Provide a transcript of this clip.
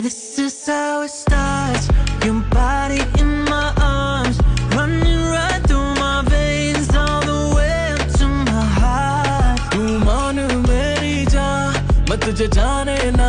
This is how it starts, your body in my arms, running right through my veins, all the way up to my heart. Tu maan meri jaan, mat jaa jaane na.